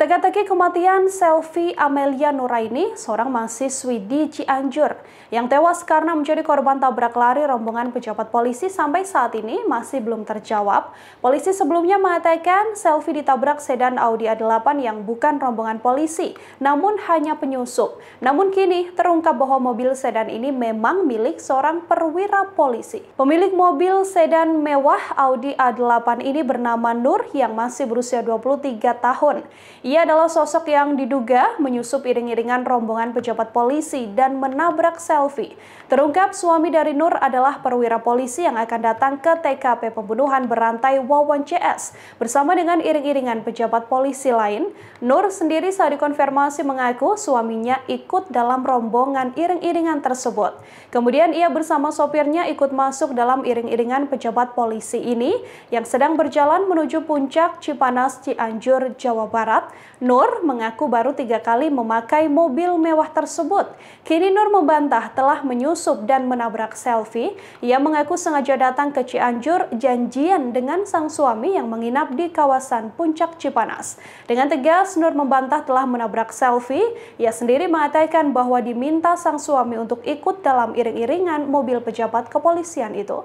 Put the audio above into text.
Teka-teki kematian Selvi Amelia Nuraini, seorang mahasiswi di Cianjur yang tewas karena menjadi korban tabrak lari rombongan pejabat polisi sampai saat ini masih belum terjawab. Polisi sebelumnya mengatakan Selvi ditabrak sedan Audi A8 yang bukan rombongan polisi, namun hanya penyusup. Namun kini terungkap bahwa mobil sedan ini memang milik seorang perwira polisi. Pemilik mobil sedan mewah Audi A8 ini bernama Nur yang masih berusia 23 tahun. Ia adalah sosok yang diduga menyusup iring-iringan rombongan pejabat polisi dan menabrak Selvi. Terungkap suami dari Nur adalah perwira polisi yang akan datang ke TKP pembunuhan berantai Wowon CS bersama dengan iring-iringan pejabat polisi lain. Nur sendiri saat dikonfirmasi mengaku suaminya ikut dalam rombongan iring-iringan tersebut. Kemudian ia bersama sopirnya ikut masuk dalam iring-iringan pejabat polisi ini yang sedang berjalan menuju puncak Cipanas, Cianjur, Jawa Barat. Nur mengaku baru 3 kali memakai mobil mewah tersebut. Kini Nur membantah telah menyusup dan menabrak Selvi. Ia mengaku sengaja datang ke Cianjur janjian dengan sang suami yang menginap di kawasan puncak Cipanas. Dengan tegas Nur membantah telah menabrak Selvi. Ia sendiri mengatakan bahwa diminta sang suami untuk ikut dalam iring-iringan mobil pejabat kepolisian itu.